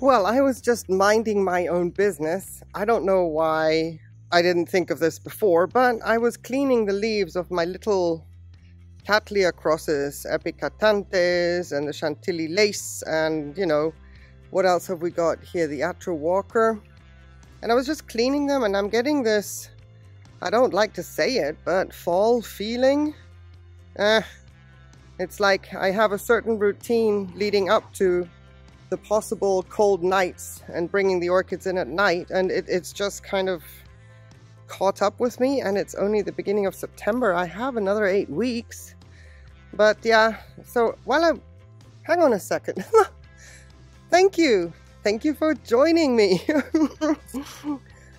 Well, I was just minding my own business. I don't know why I didn't think of this before, but I was cleaning the leaves of my little Catyclia crosses, Epicatanthes, and the Chantilly lace, and, you know, what else have we got here? The Atrowalker. And I was just cleaning them, and I'm getting this, I don't like to say it, but fall feeling. It's like I have a certain routine leading up to the possible cold nights and bringing the orchids in at night, and it's just kind of caught up with me, and it's only the beginning of September. I have another 8 weeks, but yeah, so while I hang on a second. thank you for joining me.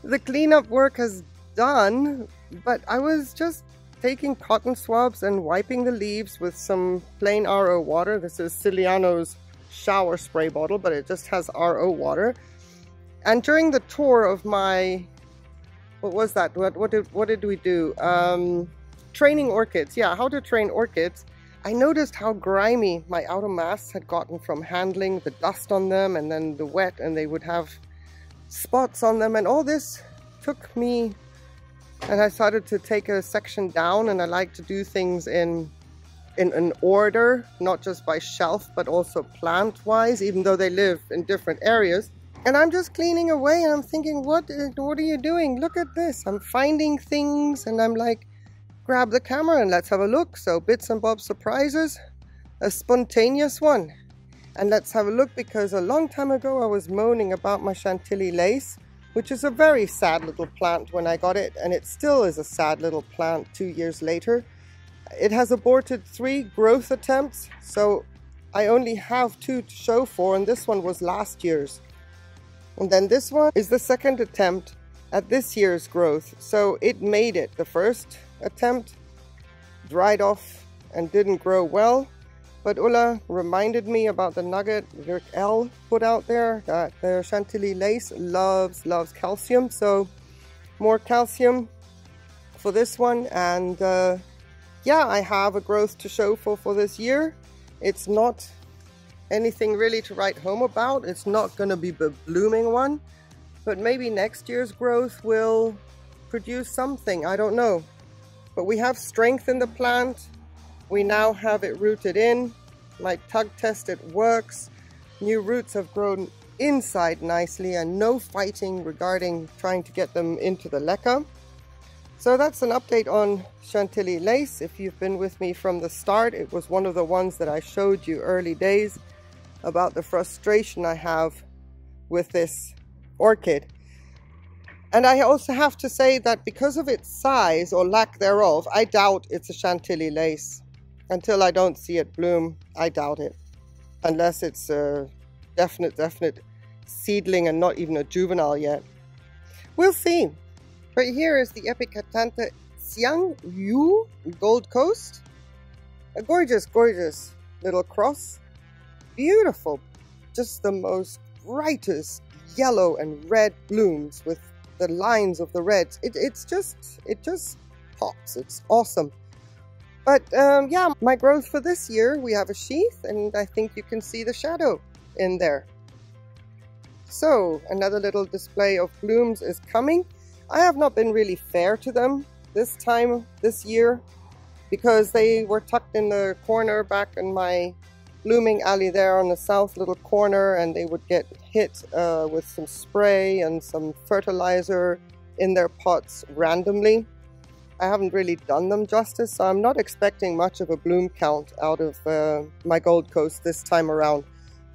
The cleanup work has done, but I was just taking cotton swabs and wiping the leaves with some plain RO water. This is Ciliano's shower spray bottle, but it just has RO water. And during the tour of my, what was that? What did we do? Training orchids. Yeah, how to train orchids. I noticed how grimy my outer masks had gotten from handling the dust on them and then the wet, and they would have spots on them, and all this took me. And I started to take a section down, and I like to do things in order, not just by shelf, but also plant-wise, even though they live in different areas. And I'm just cleaning away, and I'm thinking, what are you doing? Look at this. I'm finding things, and I'm like, grab the camera and let's have a look. So bits and bobs surprises, a spontaneous one. And let's have a look, because a long time ago I was moaning about my Chantilly lace, which is a very sad little plant when I got it, and it still is a sad little plant 2 years later. It has aborted 3 growth attempts, so I only have 2 to show for, and this one was last year's. And then this one is the second attempt at this year's growth, so it made it. The first attempt dried off and didn't grow well, but Ulla reminded me about the nugget Dirk L put out there, that the Chantilly lace loves calcium. So more calcium for this one. And yeah, I have a growth to show for this year. It's not anything really to write home about. It's not going to be a blooming one, but maybe next year's growth will produce something. I don't know. But we have strength in the plant. We now have it rooted in. My tug test, it works. New roots have grown inside nicely, and no fighting regarding trying to get them into the leca. So that's an update on Chantilly lace. If you've been with me from the start, it was one of the ones that I showed you early days about the frustration I have with this orchid. And I also have to say that because of its size or lack thereof, I doubt it's a Chantilly lace. Until I don't see it bloom, I doubt it. Unless it's a definite seedling and not even a juvenile yet. We'll see. Right here is the Epicatanthe Xiang Yu Gold Coast. A gorgeous, gorgeous little cross. Beautiful. Just the most brightest yellow and red blooms with the lines of the reds. It just pops. It's awesome. But yeah, my growth for this year, we have a sheath, and I think you can see the shadow in there. So another little display of blooms is coming. I have not been really fair to them this time, this year, because they were tucked in the corner back in my blooming alley there on the south little corner, and they would get hit with some spray and some fertilizer in their pots randomly. I haven't really done them justice, so I'm not expecting much of a bloom count out of my Gold Coast this time around.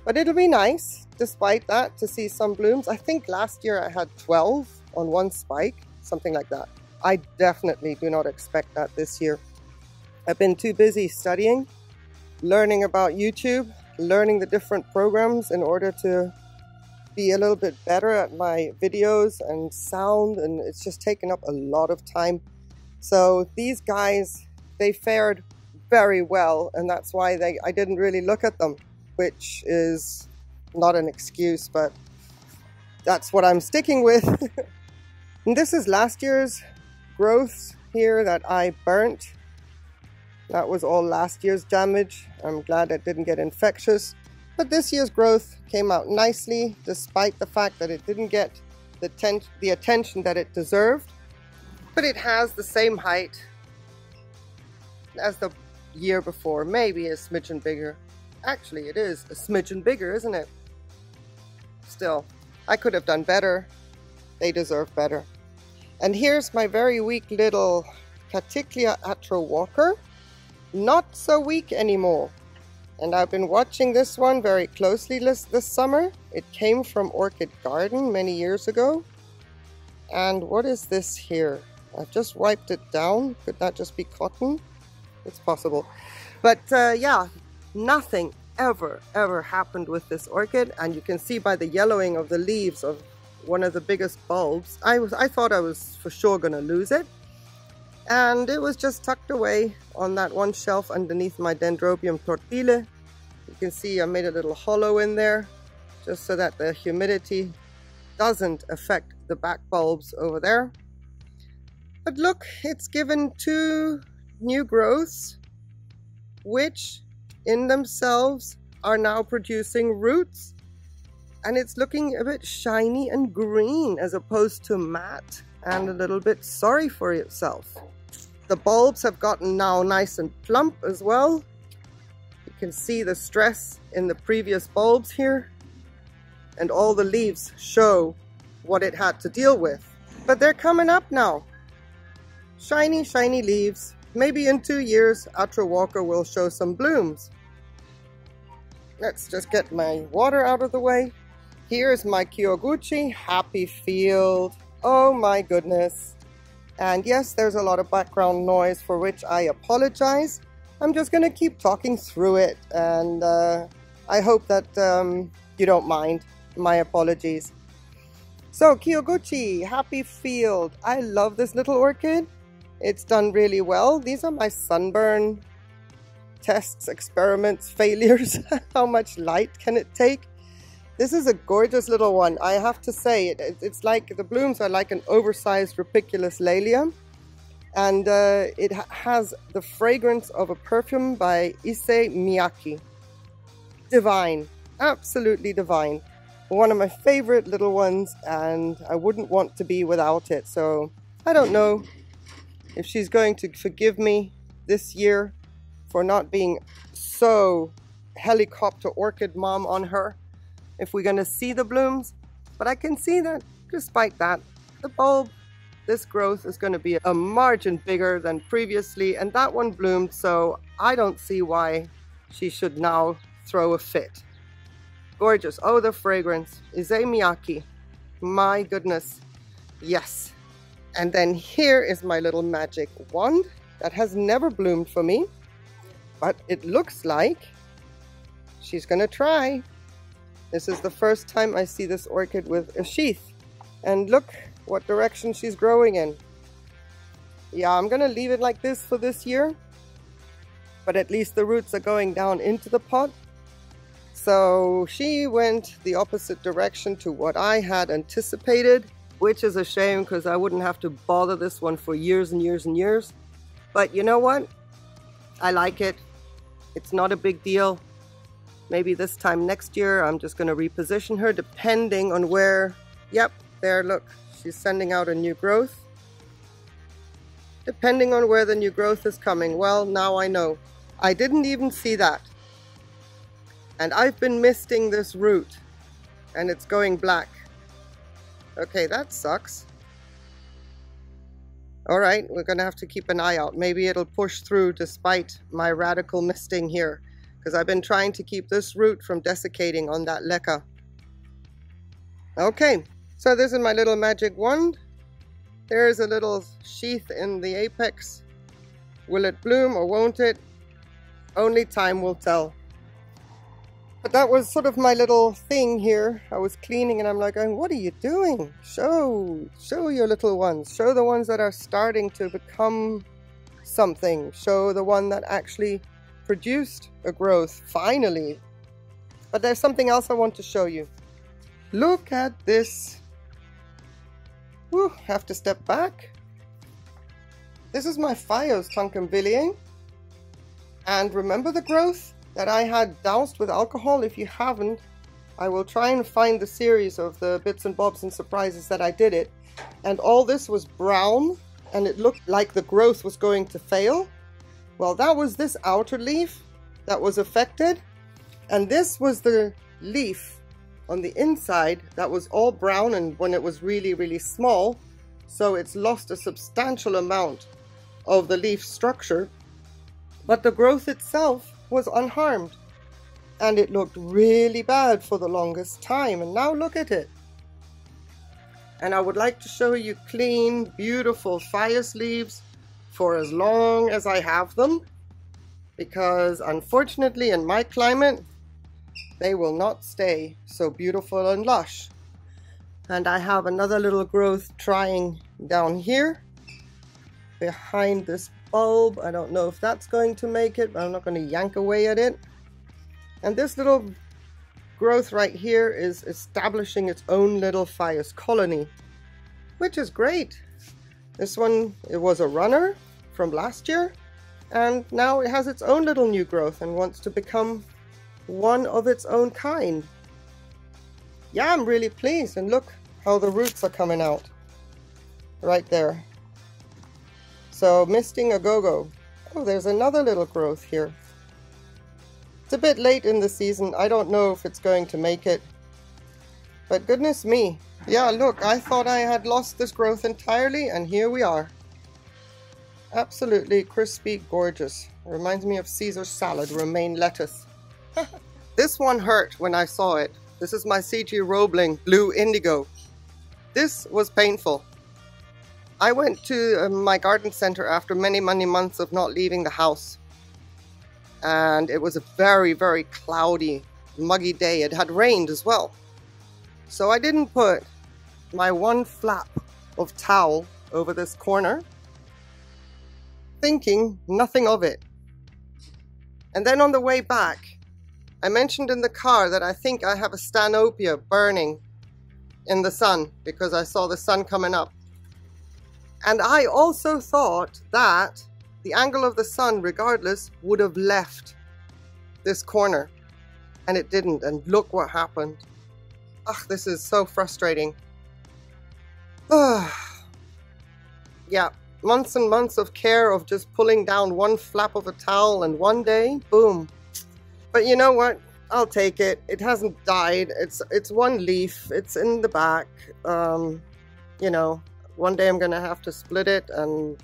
But it'll be nice, despite that, to see some blooms. I think last year I had 12 on one spike, something like that. I definitely do not expect that this year. I've been too busy studying, learning about YouTube, learning the different programs in order to be a little bit better at my videos and sound, and it's just taken up a lot of time. So these guys, they fared very well, and that's why I didn't really look at them, which is not an excuse, but that's what I'm sticking with. And this is last year's growth here that I burnt. That was all last year's damage. I'm glad it didn't get infectious. But this year's growth came out nicely, despite the fact that it didn't get the attention that it deserved. But it has the same height as the year before, maybe a smidgen bigger. Actually, it is a smidgen bigger, isn't it? Still, I could have done better. They deserve better. And here's my very weak little Catyclia Atrowalker. Not so weak anymore. And I've been watching this one very closely this summer. It came from Orchid Garden many years ago. And what is this here? I've just wiped it down. Could that just be cotton? It's possible. But yeah, nothing ever happened with this orchid. And you can see by the yellowing of the leaves of one of the biggest bulbs, I thought I was for sure going to lose it. And it was just tucked away on that one shelf underneath my dendrobium tortile. You can see I made a little hollow in there just so that the humidity doesn't affect the back bulbs over there. But look, it's given two new growths, which in themselves are now producing roots. And it's looking a bit shiny and green as opposed to matte and a little bit sorry for itself. The bulbs have gotten now nice and plump as well. You can see the stress in the previous bulbs here. And all the leaves show what it had to deal with. But they're coming up now. Shiny, shiny leaves. Maybe in 2 years, Atrowalker will show some blooms. Let's just get my water out of the way. Here's my Kyoguchi Happy Field. Oh my goodness. And yes, there's a lot of background noise for which I apologize. I'm just going to keep talking through it. And I hope that you don't mind. My apologies. So Kyoguchi Happy Field. I love this little orchid. It's done really well. These are my sunburn tests, experiments, failures. How much light can it take? This is a gorgeous little one. I have to say, it's like the blooms are like an oversized Rapiculus lelia. And it has the fragrance of a perfume by Issei Miyake. Divine. Absolutely divine. One of my favorite little ones, and I wouldn't want to be without it. So I don't know if she's going to forgive me this year for not being so helicopter orchid mom on her. If we're going to see the blooms, but I can see that despite that, the bulb, this growth is going to be a margin bigger than previously, and that one bloomed, so I don't see why she should now throw a fit. Gorgeous. Oh, the fragrance. Issei Miyake. My goodness. Yes. And then here is my little magic wand that has never bloomed for me, but it looks like she's going to try. This is the first time I see this orchid with a sheath. And look what direction she's growing in. Yeah, I'm going to leave it like this for this year. But at least the roots are going down into the pot. So she went the opposite direction to what I had anticipated, which is a shame because I wouldn't have to bother this one for years and years and years. But you know what? I like it. It's not a big deal. Maybe this time next year, I'm just going to reposition her depending on where... Yep, there, look. She's sending out a new growth. Depending on where the new growth is coming. Well, now I know. I didn't even see that. And I've been misting this root. And it's going black. Okay, that sucks. Alright, we're going to have to keep an eye out. Maybe it'll push through despite my radical misting here. Because I've been trying to keep this root from desiccating on that leca. Okay, so this is my little magic wand. There's a little sheath in the apex. Will it bloom or won't it? Only time will tell. But that was sort of my little thing here. I was cleaning and I'm like, what are you doing? Show your little ones. Show the ones that are starting to become something. Show the one that actually produced a growth finally. But there's something else I want to show you. Look at this. Woo, have to step back. This is my Phaius tankervilliae. And remember the growth? that I had doused with alcohol. If you haven't, I will try and find the series of the bits and bobs and surprises that I did it. And all this was brown, and it looked like the growth was going to fail. Well, that was this outer leaf that was affected, and this was the leaf on the inside that was all brown, and when it was really, really small, so it's lost a substantial amount of the leaf structure, but the growth itself was unharmed, and it looked really bad for the longest time, and now look at it. And I would like to show you clean, beautiful Phaius leaves for as long as I have them, because unfortunately in my climate they will not stay so beautiful and lush. And I have another little growth trying down here behind this bulb. I don't know if that's going to make it, but I'm not going to yank away at it. And this little growth right here is establishing its own little Phaius colony, which is great. This one, it was a runner from last year, and now it has its own little new growth and wants to become one of its own kind. Yeah, I'm really pleased, and look how the roots are coming out right there. So misting a go-go. Oh, there's another little growth here. It's a bit late in the season. I don't know if it's going to make it, but goodness me. Yeah, look, I thought I had lost this growth entirely, and here we are. Absolutely crispy, gorgeous. Reminds me of Caesar salad, romaine lettuce. This one hurt when I saw it. This is my C.G. Roebling blue indigo. This was painful. I went to my garden center after many, many months of not leaving the house. And it was a very, very cloudy, muggy day. It had rained as well. So I didn't put my one flap of towel over this corner, thinking nothing of it. And then on the way back, I mentioned in the car that I think I have a Stanhopea burning in the sun because I saw the sun coming up. And I also thought that the angle of the sun, regardless, would have left this corner. And it didn't, and look what happened. Ugh, this is so frustrating. Yeah, months and months of care of just pulling down one flap of a towel, and one day, boom. But you know what? I'll take it. It hasn't died. It's one leaf. It's in the back. You know, one day I'm going to have to split it, and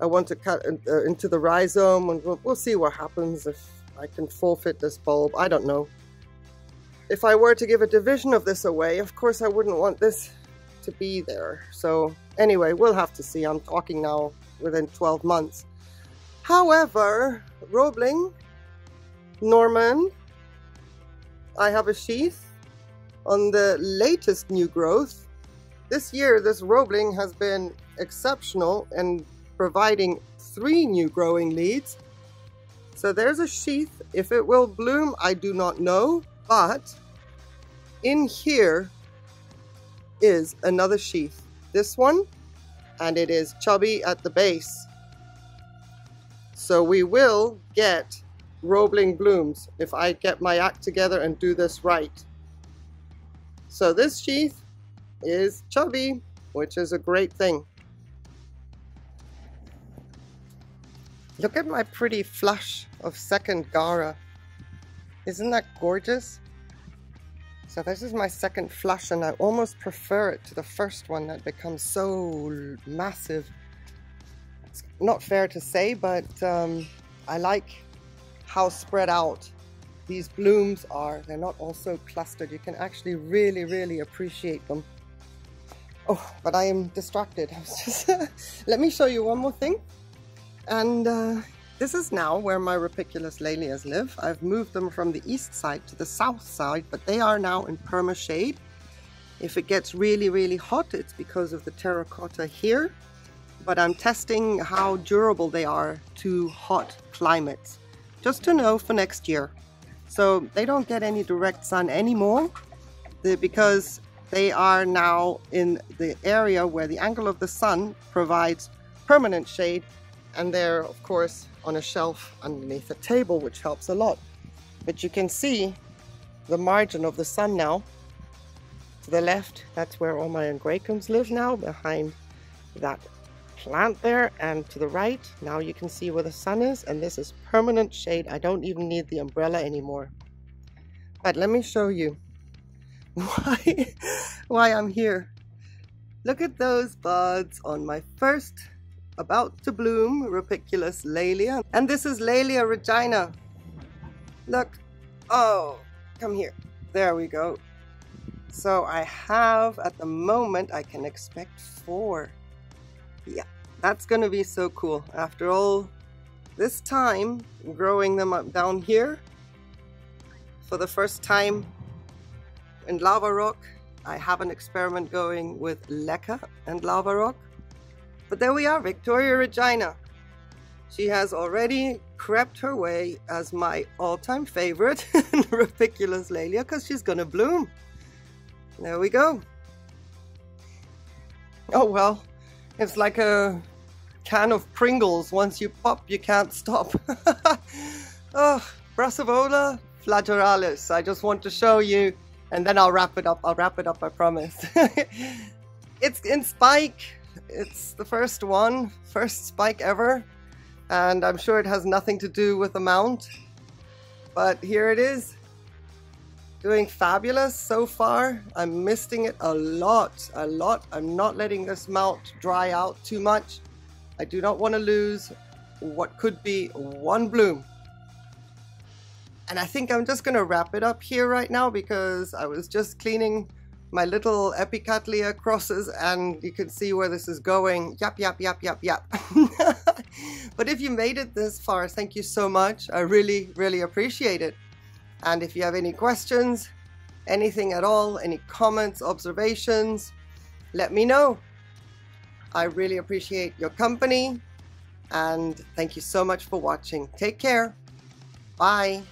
I want to cut into the rhizome, and we'll see what happens if I can forfeit this bulb. I don't know. If I were to give a division of this away, of course I wouldn't want this to be there. So anyway, we'll have to see. I'm talking now within 12 months. However, Roebling, Norman, I have a sheath on the latest new growth. This year, this Roebling has been exceptional in providing 3 new growing leads. So there's a sheath. If it will bloom, I do not know, but in here is another sheath. This one, and it is chubby at the base. So we will get Roebling blooms if I get my act together and do this right. So this sheath is chubby, which is a great thing. Look at my pretty flush of second Gara. Isn't that gorgeous? So this is my second flush, and I almost prefer it to the first one that becomes so massive. It's not fair to say, but I like how spread out these blooms are. They're not all so clustered. You can actually really, really appreciate them. Oh, but I am distracted. I was just let me show you one more thing. And this is now where my Rapiculus lelias live. I've moved them from the east side to the south side, but they are now in permashade. If it gets really, really hot, it's because of the terracotta here, but I'm testing how durable they are to hot climates, just to know for next year. So they don't get any direct sun anymore because they are now in the area where the angle of the sun provides permanent shade, and they're of course on a shelf underneath a table, which helps a lot. but you can see the margin of the sun now to the left. That's where all my Angracums live now, behind that plant there, and to the right now you can see where the sun is, and this is permanent shade. I don't even need the umbrella anymore. But let me show you why I'm here. Look at those buds on my first about to bloom Rapiculus lelia, and this is Laelia regina. Look, oh, come here, there we go. So I have, at the moment, I can expect 4. Yeah, that's going to be so cool. After all this time growing them up down here, for the first time in lava rock, I have an experiment going with Leca and lava rock. But there we are, Victoria Regina. She has already crept her way as my all-time favorite Rapiculus lelia, because she's going to bloom. There we go. Oh well, it's like a can of Pringles. Once you pop, you can't stop. Oh, Brassavola flagerallis. I just want to show you, and then I'll wrap it up. I'll wrap it up, I promise. It's in spike. It's the first one, first spike ever. And I'm sure it has nothing to do with the mount. But here it is. Doing fabulous so far. I'm misting it a lot. I'm not letting this mount dry out too much. I do not want to lose what could be one bloom. And I think I'm just going to wrap it up here right now, because I was just cleaning my little Epicatanthe crosses, and you can see where this is going. Yap. But if you made it this far, thank you so much. I really, really appreciate it. And if you have any questions, anything at all, any comments, observations, let me know. I really appreciate your company, and thank you so much for watching. Take care. Bye.